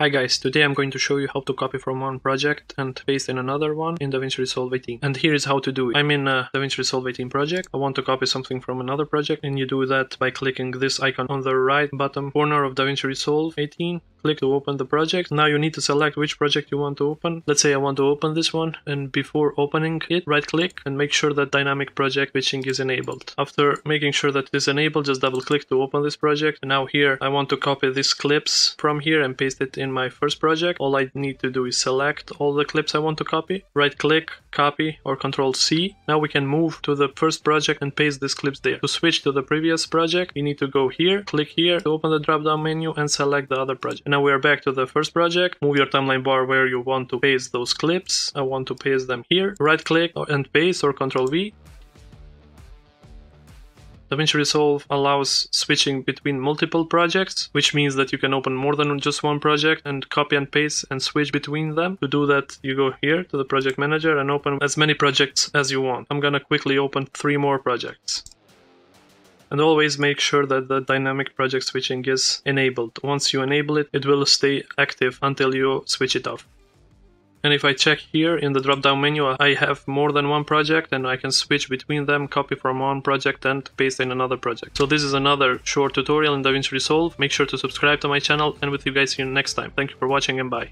Hi guys, today I'm going to show you how to copy from one project and paste in another one in DaVinci Resolve 18. And here is how to do it. I'm in a DaVinci Resolve 18 project. I want to copy something from another project, and you do that by clicking this icon on the right bottom corner of DaVinci Resolve 18. Click to open the project. Now you need to select which project you want to open. Let's say I want to open this one, and before opening it, right click and make sure that dynamic project switching is enabled. After making sure that it is enabled, just double click to open this project. And now here I want to copy these clips from here and paste it in my first project. All I need to do is select all the clips I want to copy, right click, copy, or Control C. Now we can move to the first project and paste these clips there. To switch to the previous project, you need to go here, click here to open the drop down menu and select the other project. Now we are back to the first project. Move your timeline bar where you want to paste those clips. I want to paste them here. Right click and paste, or Control V. DaVinci Resolve allows switching between multiple projects, which means that you can open more than just one project and copy and paste and switch between them. To do that, you go here to the project manager and open as many projects as you want. I'm gonna quickly open 3 more projects. And always make sure that the dynamic project switching is enabled. Once you enable it, it will stay active until you switch it off. And if I check here in the drop-down menu, I have more than one project and I can switch between them, copy from one project and paste in another project. So this is another short tutorial in DaVinci Resolve. Make sure to subscribe to my channel, and with you guys see you next time. Thank you for watching and bye.